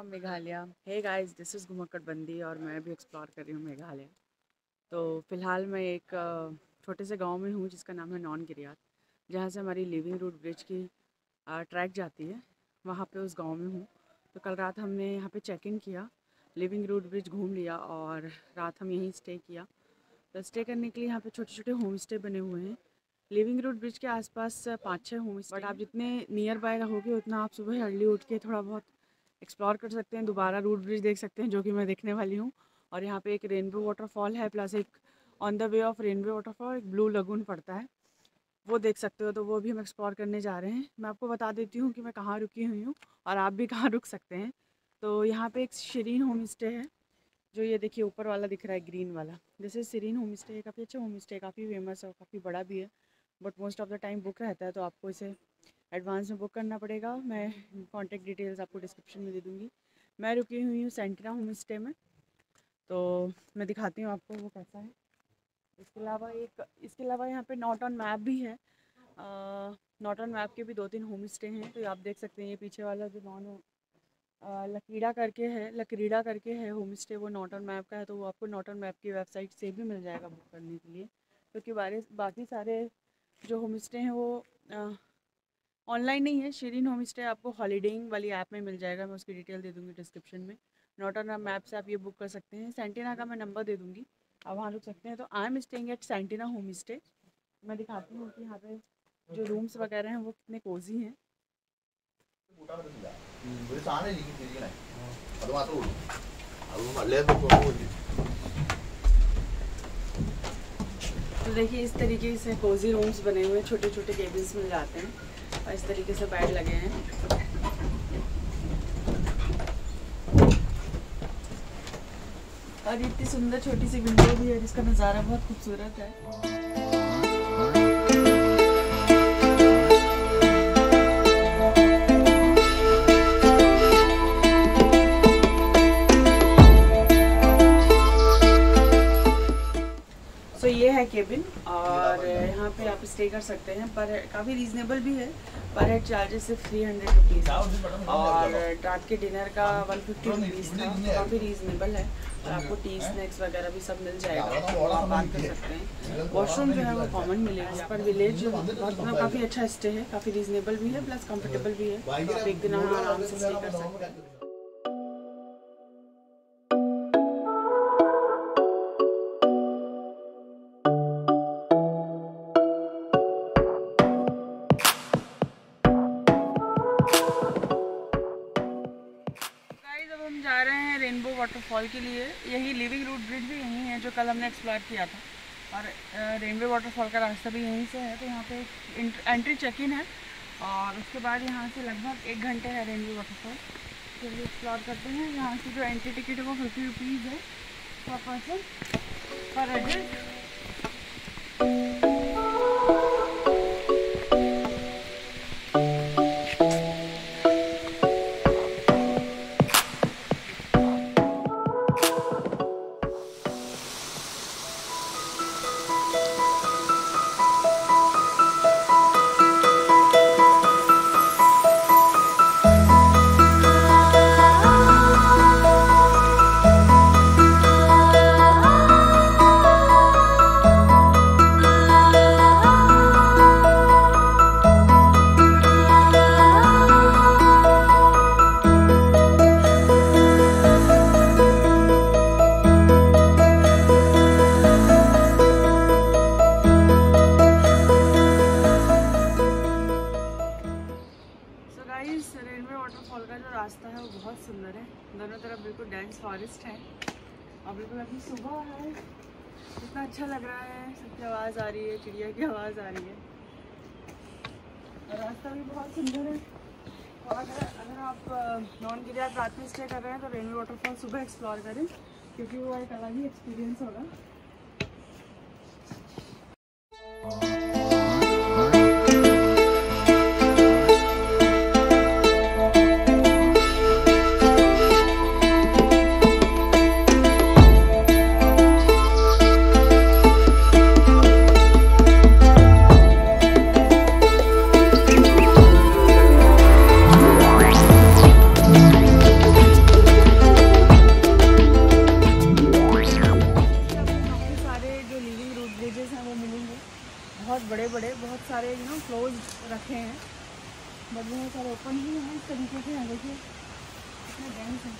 From Meghalaya. Hey guys, this is घुमक्कड़ बंदी और मैं भी एक्सप्लोर कर रही हूँ मेघालय। तो फ़िलहाल मैं एक छोटे से गांव में हूँ जिसका नाम है नॉनग्रियात, जहाँ से हमारी लिविंग रूट ब्रिज की ट्रैक जाती है, वहाँ पे उस गांव में हूँ। तो कल रात हमने यहाँ पे चेक इन किया, लिविंग रूट ब्रिज घूम लिया और रात हम यहीं स्टे किया। तो स्टे करने के लिए यहाँ पे छोटे छोटे होम स्टे बने हुए हैं। लिविंग रूट ब्रिज के आसपास 5-6 होम स्टे, बट आप जितने नियर बाय रहोगे उतना आप सुबह अर्ली उठ के थोड़ा बहुत एक्सप्लोर कर सकते हैं, दोबारा रूट ब्रिज देख सकते हैं जो कि मैं देखने वाली हूँ। और यहाँ पे एक रेनबो वाटरफॉल है, प्लस एक on the way of rainbow waterfall एक ब्लू लगून पड़ता है, वो देख सकते हो। तो वो भी हम एक्सप्लोर करने जा रहे हैं। मैं आपको बता देती हूँ कि मैं कहाँ रुकी हुई हूँ और आप भी कहाँ रुक सकते हैं। तो यहाँ पे एक सिरीन होम स्टे है, जो ये देखिए ऊपर वाला दिख रहा है ग्रीन वाला, जैसे सिरीन होम स्टे है। काफ़ी अच्छा होम स्टे, काफ़ी फेमस है, काफ़ी बड़ा भी है, but most of the time book रहता है, तो आपको इसे एडवांस में बुक करना पड़ेगा। मैं कॉन्टैक्ट डिटेल्स आपको डिस्क्रिप्शन में दे दूँगी। मैं रुकी हुई हूँ सेंटिना होम स्टे में, तो मैं दिखाती हूँ आपको वो कैसा है। इसके अलावा यहाँ पे नॉट ऑन मैप भी है। नॉट ऑन मैप के भी 2-3 होम स्टे हैं, तो आप देख सकते हैं। ये पीछे वाला जो लकीड़ा करके है होम स्टे, वो नॉट ऑन मैप का है, तो वो आपको नॉट ऑन मैप की वेबसाइट से भी मिल जाएगा बुक करने के लिए, क्योंकि बाकी सारे जो होम स्टे हैं वो ऑनलाइन नहीं है। सिरीन होम स्टे आपको हॉलीडेइंग वाली ऐप में मिल जाएगा, मैं उसकी डिटेल दे दूँगी डिस्क्रिप्शन में। नॉट ऑन मैप से आप ये बुक कर सकते हैं। सेंटिना का मैं नंबर दे दूँगी, आप वहाँ रुक सकते हैं। तो I am staying at सेंटिना home stay. मैं दिखाती हूँ कि यहाँ पे जो रूम्स वगैरह हैं वो कितने कोजी हैं। तो देखिए, इस तरीके से कोजी रूम्स बने हुए, छोटे छोटे केबिन्स मिल जाते हैं और इस तरीके से बेड लगे हैं। और इतनी सुंदर छोटी सी विंडो भी है जिसका नज़ारा बहुत खूबसूरत है। सो ये है केबिन और यहाँ पे आप स्टे कर सकते हैं, पर काफ़ी रीजनेबल भी है। पर हेड चार्जेस सिर्फ 300 रुपीज़ और रात के डिनर का 150 रुपीज़ था, काफ़ी रीजनेबल है। और आपको टी स्नैक्स वगैरह भी सब मिल जाएगा, तो आप बात कर सकते हैं। वॉशरूम जो है वो कॉमन मिलेगा, पर विलेज जो मतलब काफ़ी अच्छा स्टे है, काफ़ी रीजनेबल भी है प्लस कम्फर्टेबल भी है। आप एक दिन आराम से स्टे कर सकते हैं। रेनबो वाटरफॉल के लिए यही लिविंग रूट ब्रिज भी यहीं है जो कल हमने एक्सप्लोर किया था, और रेनबो वाटरफॉल का रास्ता भी यहीं से है। तो यहाँ पे एंट्री चेक इन है और उसके बाद यहाँ से लगभग 1 घंटे है रेनबो वाटरफॉल। चलिए एक्सप्लोर करते हैं। यहाँ से जो एंट्री टिकट है वो 50 रुपीज़ है पर पर्सन पर एडल्ट। फॉरेस्ट है और बिल्कुल अभी सुबह है, इतना अच्छा लग रहा है। सबकी आवाज़ आ रही है, चिड़िया की आवाज़ आ रही है और रास्ता भी बहुत सुंदर है। और अगर आप नॉनगिरियात रात में स्टे कर रहे हैं तो रेनबो वाटरफॉल सुबह एक्सप्लोर करें, क्योंकि वो एक अलग ही एक्सपीरियंस होगा। बहुत बड़े बड़े, बहुत सारे यू नो क्लोज रखे हैं, बट बहुत सारे ओपन ही हैं इस तरीके से। यहाँ देखिए कितना डेंस है।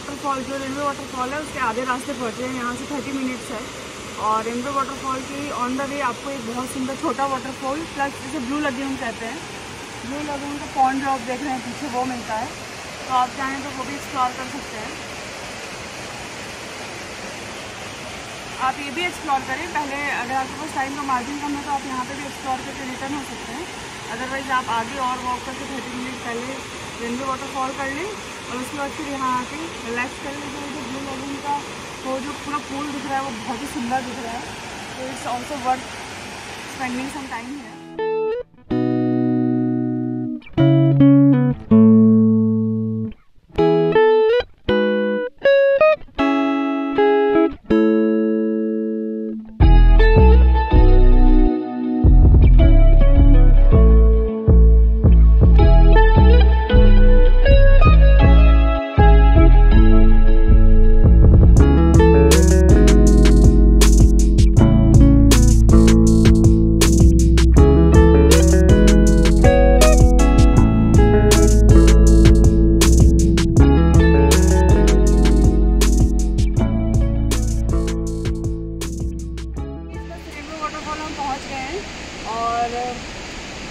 वाटरफॉल जो रेनबो वाटरफॉल है उसके आधे रास्ते पहुँचे हैं। यहाँ से 30 मिनट्स है और रेनबो वाटरफॉल की ऑन द वे आपको एक बहुत सुंदर छोटा वाटरफॉल प्लस जिसे ब्लू लगून कहते हैं, ब्लू लगून का पॉन्ड जो आप देख रहे हैं पीछे वो मिलता है, तो आप चाहें तो वो भी एक्सप्लोर कर सकते हैं। आप ये भी एक्सप्लोर करें पहले, अगर आपके पास टाइम का मार्जिन कम है तो आप यहाँ पर भी एक्सप्लोर करके रिटर्न हो सकते हैं, अदरवाइज़ आप आगे और वॉक करके 30 मिनट पहले रेनबो वाटरफॉल कर लें और उसके बाद फिर यहाँ आके रिलैक्स कर लेते हैं। जो ब्लू लगून का वो जो पूरा पूल दिख रहा है वो बहुत ही सुंदर दिख रहा है, तो it's also worth spending some time here.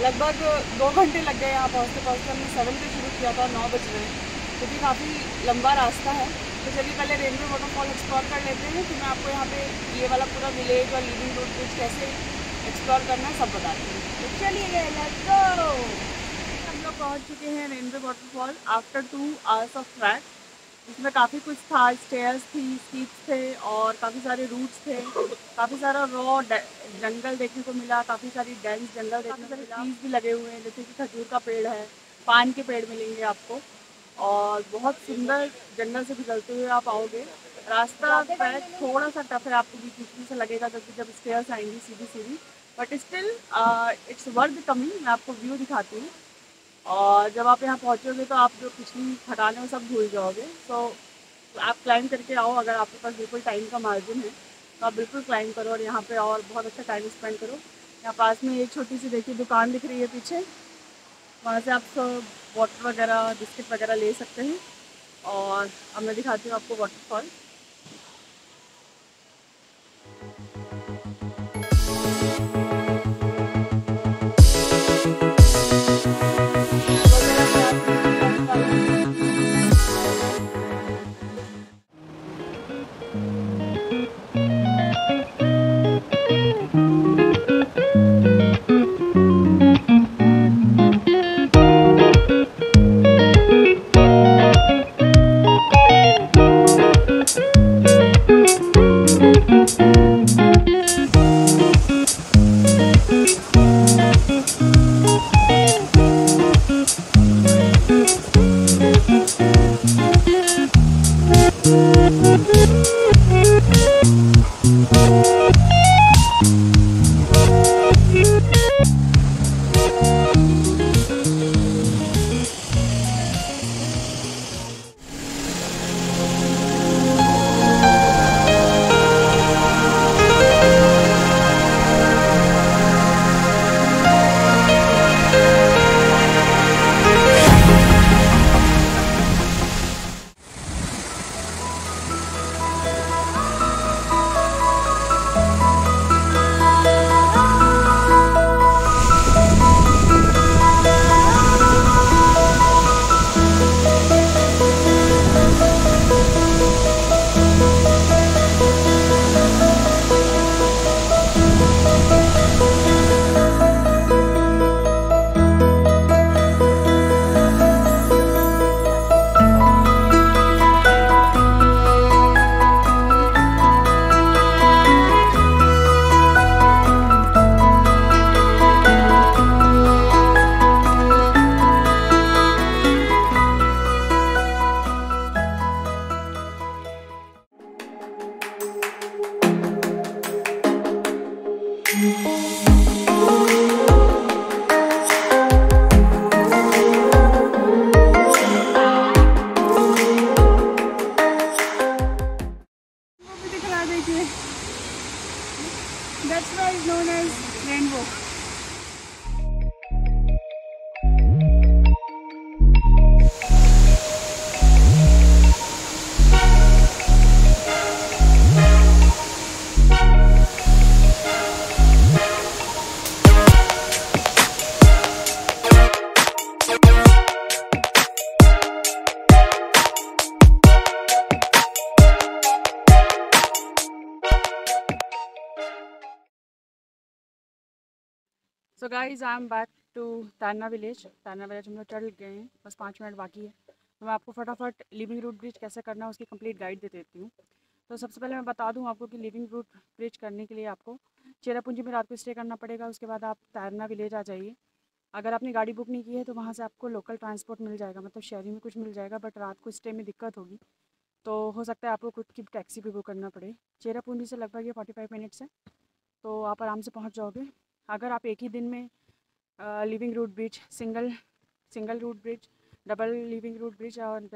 लगभग 2 घंटे लग गए यहाँ पहुँचते। हमने 7 पे शुरू किया था और 9 बज गए, क्योंकि काफ़ी लंबा रास्ता है। तो चलिए पहले रेनबो वाटरफॉल एक्सप्लोर कर लेते हैं, फिर मैं आपको यहाँ पे ये वाला पूरा विलेज और लिविंग रूट ब्रिज कैसे एक्सप्लोर करना है सब बताती हूँ। तो चलिए लेट्स गो। हम लोग पहुँच चुके हैं rainbow waterfall after 2 hours of track. इसमें काफ़ी कुछ था, स्टेयर्स थी, स्टीप्स थे और काफ़ी सारे रूट्स थे। काफ़ी सारा रॉ जंगल देखने को मिला, काफ़ी सारी डेंस जंगल देखने को मिला। ट्रीज भी लगे हुए हैं, जैसे कि खजूर का पेड़ है, पान के पेड़ मिलेंगे आपको और बहुत सुंदर जंगल से गुजरते हुए आप आओगे। रास्ता ट्रैक थोड़ा सा टफ है, आपको बीच बीच से लगेगा क्योंकि जब स्टेयर्स आएंगी सीधी सीधी, but still it's worth coming. मैं आपको व्यू दिखाती हूँ और जब आप यहाँ पहुँचोगे तो आप जो पिछली थकान है वो सब भूल जाओगे। तो आप क्लाइम करके आओ, अगर आपके पास बिल्कुल टाइम का मार्जिन है तो आप बिल्कुल क्लाइम करो और यहाँ पे और बहुत अच्छा टाइम स्पेंड करो। यहाँ पास में एक छोटी सी देखिए दुकान दिख रही है पीछे, वहाँ से आप वाटर वगैरह बिस्किट वगैरह ले सकते हैं। और अब मैं दिखाती हूँ आपको waterfall. Guys I am back to तिरना village. तिरना village हम लोग चल गए हैं, बस 5 मिनट बाकी है। तो मैं आपको फटाफट लिविंग रूट ब्रिज कैसे करना है उसकी कंप्लीट गाइड दे देती हूँ। तो सबसे पहले मैं बता दूँ आपको कि लिविंग रूट ब्रिज करने के लिए आपको चेरापूंजी में रात को स्टे करना पड़ेगा। उसके बाद आप तिरना विलेज आ जाइए। अगर आपने गाड़ी बुक नहीं की है तो वहाँ से आपको लोकल ट्रांसपोर्ट मिल जाएगा, मतलब शहरी में कुछ मिल जाएगा, बट रात को स्टे में दिक्कत होगी तो हो सकता है आपको खुद की टैक्सी भी बुक करना पड़े। चेरापूंजी से लगभग ये 45 मिनट्स है, तो आप आराम से पहुँच जाओगे। अगर आप एक ही दिन में living root bridge, single root bridge, double living root bridge और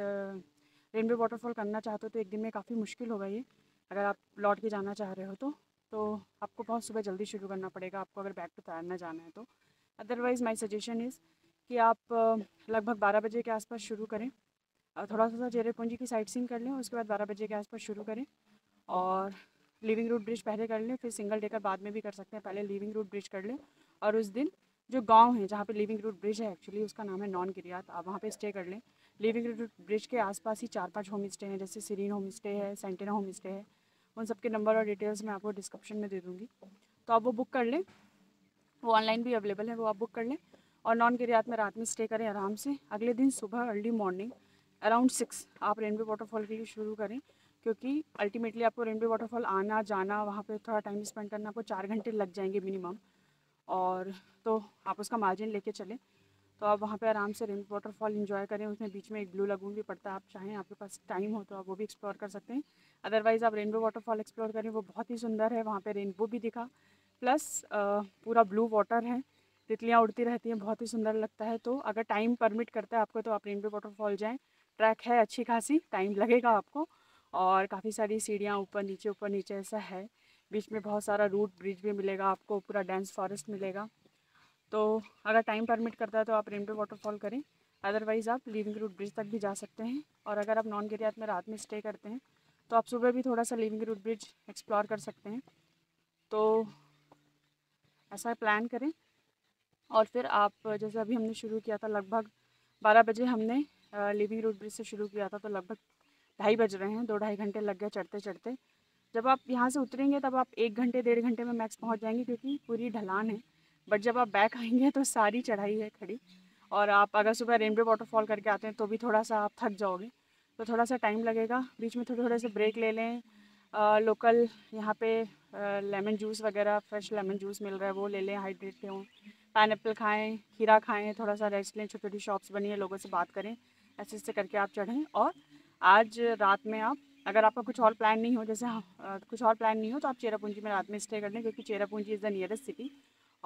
रेनबो वाटरफॉल करना चाहते हो तो एक दिन में काफ़ी मुश्किल होगा ये। अगर आप लौट के जाना चाह रहे हो तो आपको बहुत सुबह जल्दी शुरू करना पड़ेगा आपको, अगर बैक टू तिरना जाना है तो। अदरवाइज़ माई सजेशन इज़ कि आप लगभग 12 बजे के आसपास शुरू करें, थोड़ा सा चेरापूंजी की साइट सीइंग कर लें, उसके बाद 12 बजे के आसपास शुरू करें और लिविंग रूट ब्रिज पहले कर लें, फिर सिंगल डे कर बाद में भी कर सकते हैं। पहले लिविंग रूट ब्रिज कर लें और उस दिन जो गांव है जहाँ पे लिविंग रूट ब्रिज है, एक्चुअली उसका नाम है नॉनग्रियात, आप वहाँ पे स्टे कर लें। लिविंग रूट ब्रिज के आसपास ही 4-5 होम स्टे हैं, जैसे सिरीन होम स्टे है, सेंटिना होम स्टे है। उन सबके नंबर और डिटेल्स मैं आपको डिस्क्रिप्शन में दे दूँगी, तो आप वो बुक कर लें। वो ऑनलाइन भी अवेलेबल है, वो आप बुक कर लें और नॉनग्रियात में रात में स्टे करें आराम से। अगले दिन सुबह अर्ली मॉर्निंग अराउंड 6 आप रेनबो वाटरफॉल के लिए शुरू करें, क्योंकि अल्टीमेटली आपको रेनबो वाटरफॉल आना जाना, वहाँ पे थोड़ा टाइम स्पेंड करना, आपको 4 घंटे लग जाएंगे मिनिमम, और तो आप उसका मार्जिन लेके चलें। तो आप वहाँ पे आराम से रेनबो वाटरफॉल एंजॉय करें। उसमें बीच में एक ब्लू लगून भी पड़ता है, आप चाहें, आपके पास टाइम हो तो आप वो भी एक्सप्लोर कर सकते हैं। अदरवाइज़ आप रेनबो वाटरफॉल एक्सप्लोर करें, वो बहुत ही सुंदर है। वहाँ पर रेनबो भी दिखा, प्लस पूरा ब्लू वाटर है, तितलियाँ उड़ती रहती हैं, बहुत ही सुंदर लगता है। तो अगर टाइम परमिट करता है आपको तो आप रेनबो वाटरफॉल जाएँ। ट्रैक है अच्छी खासी, टाइम लगेगा आपको, और काफ़ी सारी सीढ़ियाँ ऊपर नीचे ऐसा है। बीच में बहुत सारा रूट ब्रिज भी मिलेगा आपको, पूरा डेंस फॉरेस्ट मिलेगा। तो अगर टाइम परमिट करता है तो आप रेनबो वाटरफॉल करें, अदरवाइज़ आप लिविंग रूट ब्रिज तक भी जा सकते हैं। और अगर आप नॉनग्रियात में रात में स्टे करते हैं तो आप सुबह भी थोड़ा सा लिविंग रूट ब्रिज एक्सप्लोर कर सकते हैं। तो ऐसा प्लान करें। और फिर आप, जैसे अभी हमने शुरू किया था, लगभग 12 बजे हमने लिविंग रूट ब्रिज से शुरू किया था, तो लगभग 2:30 बज रहे हैं, 2-2.5 घंटे लग गए चढ़ते चढ़ते। जब आप यहाँ से उतरेंगे तब आप 1-1.5 घंटे में मैक्स पहुँच जाएंगे, क्योंकि पूरी ढलान है। बट जब आप बैक आएंगे तो सारी चढ़ाई है खड़ी, और आप अगर सुबह रेनबो वाटरफॉल करके आते हैं तो भी थोड़ा सा आप थक जाओगे, तो थोड़ा सा टाइम लगेगा। बीच में थोड़े थोड़े से ब्रेक ले लें। लोकल यहाँ पे लेमन जूस वगैरह, फ्रेश लेमन जूस मिल रहा है, वो ले लें, हाइड्रेट हों, पाइनएप्पल खाएँ, खीरा खाएँ, थोड़ा सा रेस्ट लें। छोटी छोटी शॉप्स बनी है, लोगों से बात करें, ऐसे ऐसे करके आप चढ़ें। और आज रात में आप, अगर आपका कुछ और प्लान नहीं हो, जैसे कुछ और प्लान नहीं हो, तो आप चेरापूंजी में रात में स्टे कर लें, क्योंकि Cherrapunji is the nearest city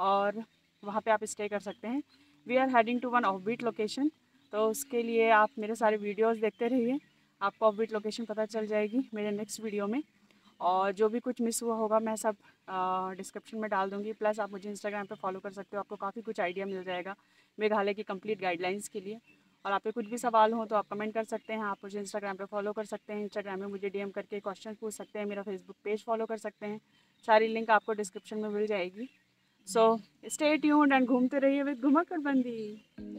और वहाँ पे आप स्टे कर सकते हैं। We are heading to one offbeat location, तो उसके लिए आप मेरे सारे वीडियोस देखते रहिए, आपको ऑफबीट लोकेशन पता चल जाएगी मेरे नेक्स्ट वीडियो में। और जो भी कुछ मिस हुआ होगा मैं सब डिस्क्रिप्शन में डाल दूँगी। प्लस आप मुझे इंस्टाग्राम पर फॉलो कर सकते हो, आपको काफ़ी कुछ आइडिया मिल जाएगा मेघालय की कंप्लीट गाइडलाइंस के लिए। और आपके कुछ भी सवाल हो तो आप कमेंट कर सकते हैं, आप मुझे इंस्टाग्राम पे फॉलो कर सकते हैं, इंस्टाग्राम में मुझे डीएम करके क्वेश्चन पूछ सकते हैं, मेरा फेसबुक पेज फॉलो कर सकते हैं। सारी लिंक आपको डिस्क्रिप्शन में मिल जाएगी। सो स्टे ट्यून्ड एंड घूमते रहिए विद घुमक्कड़ बंदी।